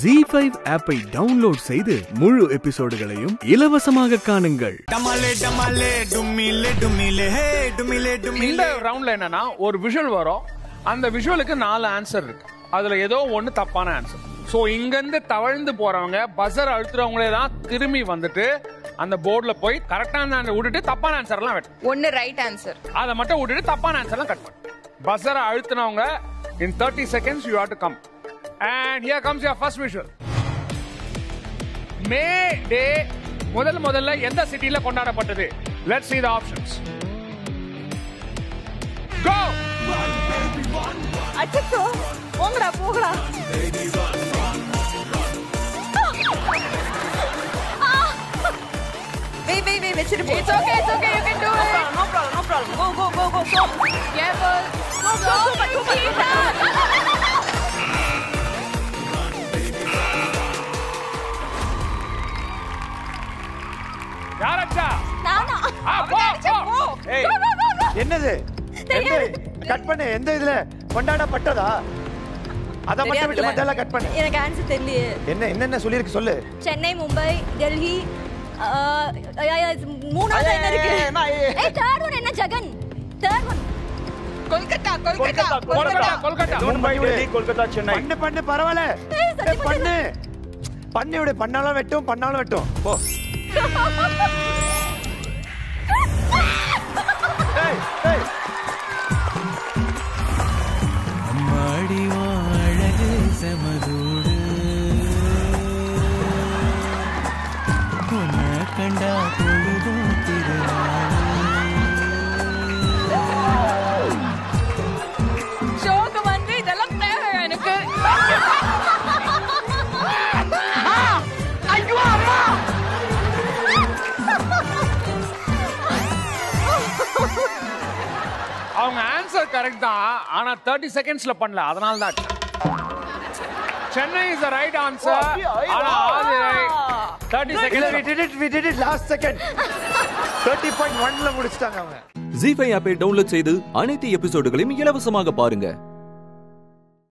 Z5 app ஐ download செய்து முழு எபிசோடுகளையும் இலவசமாக காணுங்கள். இந்த ரவுண்ட்ல என்னன்னா ஒரு விஷுவல் வரும். அந்த விஷுவலுக்கு 4 ஆன்சர் இருக்கு. அதுல ஏதோ ஒன்னு தப்பான ஆன்சர். சோ இங்க இருந்து தவழ்ந்து போறவங்க பஸர் அழுத்துறவங்களே தான் திரும்பி வந்துட்டு அந்த போர்ட்ல போய் கரெக்டான ஆன்சர் விட்டுட்டு தப்பான ஆன்சர்லாம் வெட்டு. ஒன்னு ரைட் ஆன்சர். அத மட்டும் விட்டுட்டு தப்பான ஆன்சர்லாம் கட் பண்ணு. பஸர் அழுத்துறவங்க in 30 seconds you have to come. And here comes your first visual. May Day முதல்ல எந்த சிட்டில கொண்டாடப்பட்டது? Let's see the options. Go! அச்சோ போங்கடா போங்கடா. Wait, வெச்சிடு போ. It's okay, you can do it. No problem. Go. Careful. Go. என்னது cut பண்ணு எந்த இதுல கொண்டாடப்பட்டதா அத மட்டும் விட்டு மத்தெல்லாம் கட் பண்ணு. எனக்கு ஆன்சர் தெரியல. என்ன சொல்லிருக்கு சொல்லு. சென்னை, மும்பை, டெல்லி, மூணாவது என்ன இருக்கு? ஏய் தேர்ட் ஒன் என்ன ஜகன்? Third one Kolkata. மும்பை, டெல்லி, கொல்கத்தா, சென்னை. பண்ணு பரவாயில்லை. பண்ணு பண்ணாலும் வெட்டும் போ. கண்டா பொழுதும் சோகம் வந்து இதெல்லாம் தேவை எனக்கு. அவங்க ஆன்சர் கரெக்ட் தான், ஆனா 30 செகண்ட்ஸ்ல பண்ணல, அதனால தான். Chennai is the right answer. ஆனா We did it last second. 30.1 ல முடிச்சிட்டாங்க அவங்க. Z5 app-ஐ download செய்து அனைத்து எபிசோடுகளையும் இலவசமாக பாருங்க.